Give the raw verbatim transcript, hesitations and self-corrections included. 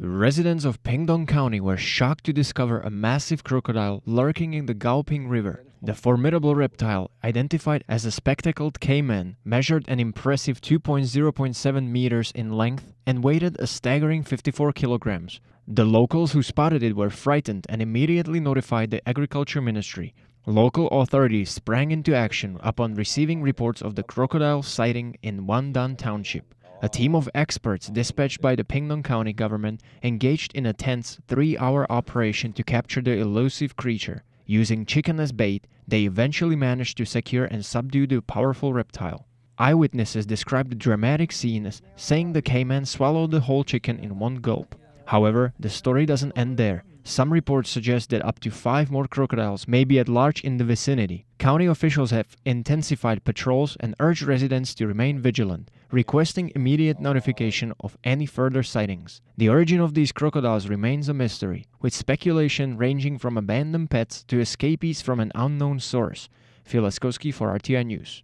Residents of Pingdong County were shocked to discover a massive crocodile lurking in the Gaoping River. The formidable reptile, identified as a spectacled caiman, measured an impressive two point zero seven meters in length and weighed a staggering fifty-four kilograms. The locals who spotted it were frightened and immediately notified the Agriculture Ministry. Local authorities sprang into action upon receiving reports of the crocodile sighting in Wandan Township. A team of experts dispatched by the Pingdong County government engaged in a tense three-hour operation to capture the elusive creature. Using chicken as bait, they eventually managed to secure and subdue the powerful reptile. Eyewitnesses described the dramatic scene as saying the caiman swallowed the whole chicken in one gulp. However, the story doesn't end there. Some reports suggest that up to five more crocodiles may be at large in the vicinity. County officials have intensified patrols and urged residents to remain vigilant, requesting immediate notification of any further sightings. The origin of these crocodiles remains a mystery, with speculation ranging from abandoned pets to escapees from an unknown source. Filaskoski for R T I News.